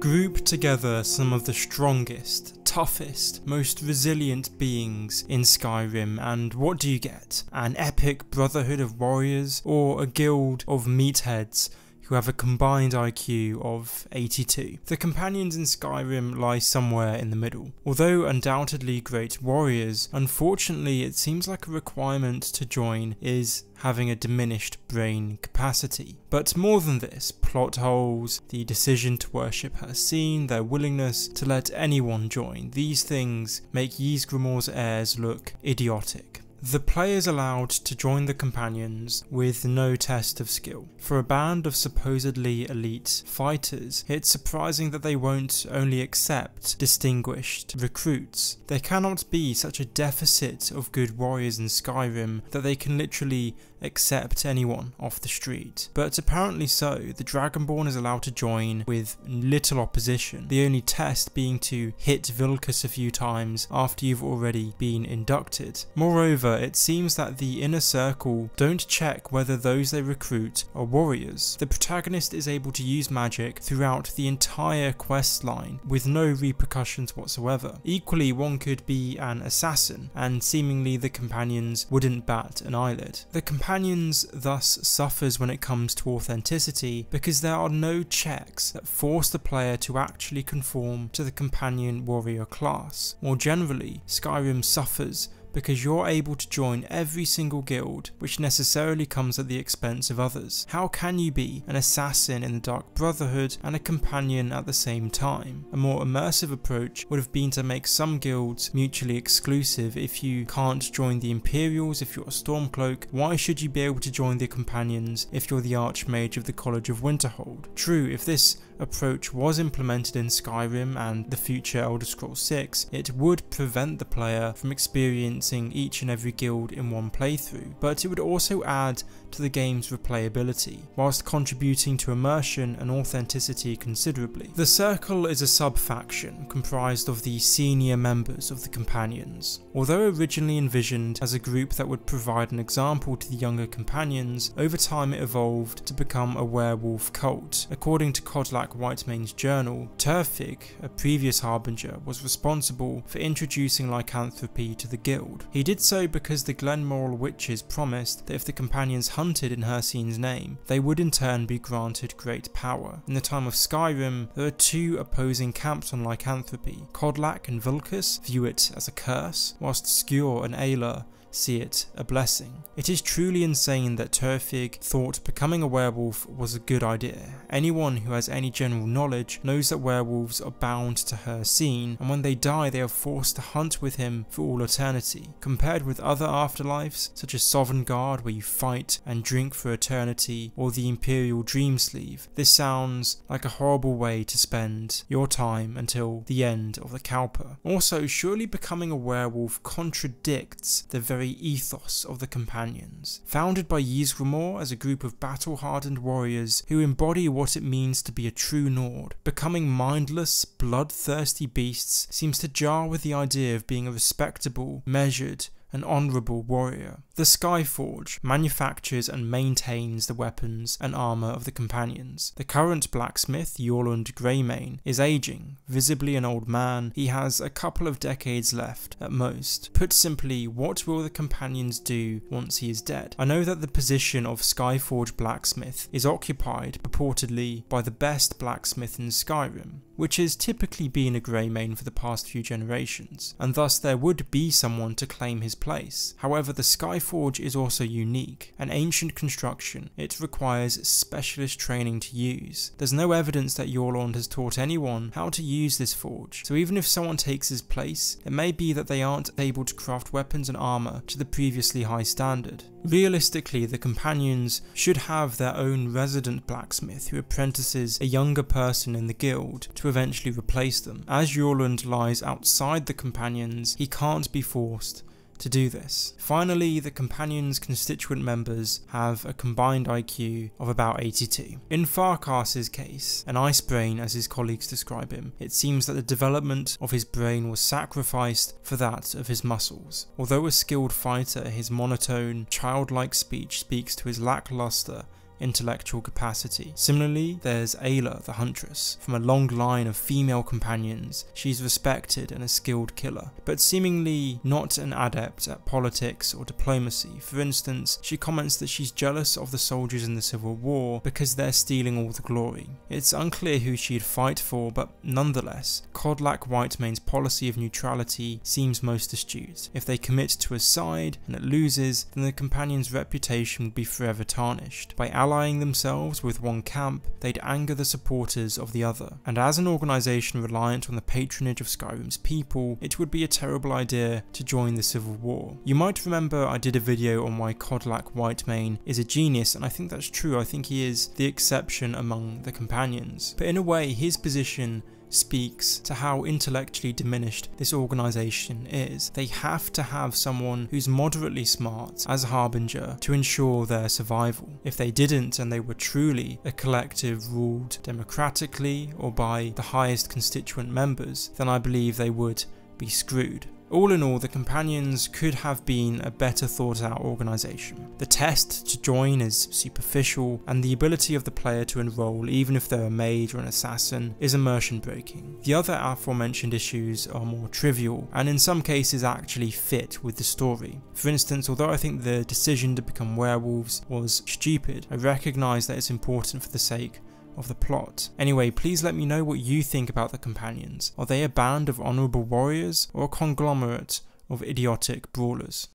Group together some of the strongest, toughest, most resilient beings in Skyrim, and what do you get? An epic brotherhood of warriors, or a guild of meatheads who have a combined IQ of 82. The companions in Skyrim lie somewhere in the middle. Although undoubtedly great warriors, unfortunately it seems like a requirement to join is having a diminished brain capacity. But more than this, plot holes, the decision to worship Hircine, their willingness to let anyone join, these things make Ysgramor's heirs look idiotic. The player is allowed to join the companions with no test of skill. For a band of supposedly elite fighters, it's surprising that they won't only accept distinguished recruits. There cannot be such a deficit of good warriors in Skyrim that they can literally accept anyone off the street. But apparently so, the Dragonborn is allowed to join with little opposition, the only test being to hit Vilkas a few times after you've already been inducted. Moreover, it seems that the inner circle don't check whether those they recruit are warriors. The protagonist is able to use magic throughout the entire quest line with no repercussions whatsoever. Equally, one could be an assassin and seemingly the companions wouldn't bat an eyelid. The companions thus suffers when it comes to authenticity because there are no checks that force the player to actually conform to the companion warrior class. More generally, Skyrim suffers because you're able to join every single guild, which necessarily comes at the expense of others. How can you be an assassin in the Dark Brotherhood and a companion at the same time? A more immersive approach would have been to make some guilds mutually exclusive. If you can't join the Imperials if you're a Stormcloak, why should you be able to join the companions if you're the Archmage of the College of Winterhold? True, if this approach was implemented in Skyrim and the future Elder Scrolls 6, it would prevent the player from experiencing each and every guild in one playthrough, but it would also add to the game's replayability, whilst contributing to immersion and authenticity considerably. The Circle is a sub-faction comprised of the senior members of the Companions. Although originally envisioned as a group that would provide an example to the younger Companions, over time it evolved to become a werewolf cult. According to Kodlak Whitemane's journal, Turfig, a previous harbinger, was responsible for introducing lycanthropy to the guild. He did so because the Glenmoral Witches promised that if the Companions hunted in Hircine's name, they would in turn be granted great power. In the time of Skyrim, there are two opposing camps on lycanthropy. Kodlak and Vilkas view it as a curse, whilst Skjor and Aela see it a blessing. It is truly insane that Turfig thought becoming a werewolf was a good idea. Anyone who has any general knowledge knows that werewolves are bound to Hircine, and when they die they are forced to hunt with him for all eternity. Compared with other afterlives, such as Sovngarde where you fight and drink for eternity, or the Imperial Dream Sleeve, this sounds like a horrible way to spend your time until the end of the Kalpa. Also, surely becoming a werewolf contradicts the very ethos of the Companions. Founded by Ysgramor as a group of battle-hardened warriors who embody what it means to be a true Nord, becoming mindless, bloodthirsty beasts seems to jar with the idea of being a respectable, measured, an honourable warrior. The Skyforge manufactures and maintains the weapons and armour of the Companions. The current blacksmith, Eorlund Greymane, is ageing, visibly an old man. He has a couple of decades left at most. Put simply, what will the Companions do once he is dead? I know that the position of Skyforge blacksmith is occupied purportedly by the best blacksmith in Skyrim, which has typically been a Greymane for the past few generations, and thus there would be someone to claim his place. However, the Skyforge is also unique, an ancient construction. It requires specialist training to use. There's no evidence that Eorlund has taught anyone how to use this forge, so even if someone takes his place, it may be that they aren't able to craft weapons and armour to the previously high standard. Realistically, the Companions should have their own resident blacksmith who apprentices a younger person in the guild to eventually replace them. As Jorland lies outside the Companions, he can't be forced to do this. Finally, the Companions' constituent members have a combined IQ of about 82. In Farkas's case, an ice brain as his colleagues describe him, it seems that the development of his brain was sacrificed for that of his muscles. Although a skilled fighter, his monotone, childlike speech speaks to his lackluster intellectual capacity. Similarly, there's Aela the Huntress. From a long line of female companions, she's respected and a skilled killer, but seemingly not an adept at politics or diplomacy. For instance, she comments that she's jealous of the soldiers in the Civil War because they're stealing all the glory. It's unclear who she'd fight for, but nonetheless, Kodlak Whitemane's policy of neutrality seems most astute. If they commit to a side and it loses, then the companion's reputation would be forever tarnished. By allying themselves with one camp, they'd anger the supporters of the other. And as an organisation reliant on the patronage of Skyrim's people, it would be a terrible idea to join the Civil War. You might remember I did a video on why Kodlak Whitemane is a genius, and I think that's true. I think he is the exception among the companions. But in a way, his position speaks to how intellectually diminished this organisation is. They have to have someone who's moderately smart as a harbinger to ensure their survival. If they didn't and they were truly a collective ruled democratically or by the highest constituent members, then I believe they would be screwed. All in all, the Companions could have been a better thought out organisation. The test to join is superficial, and the ability of the player to enrol, even if they're a mage or an assassin, is immersion breaking. The other aforementioned issues are more trivial, and in some cases actually fit with the story. For instance, although I think the decision to become werewolves was stupid, I recognise that it's important for the sake of the plot. Anyway, please let me know what you think about the Companions. Are they a band of honourable warriors or a conglomerate of idiotic brawlers?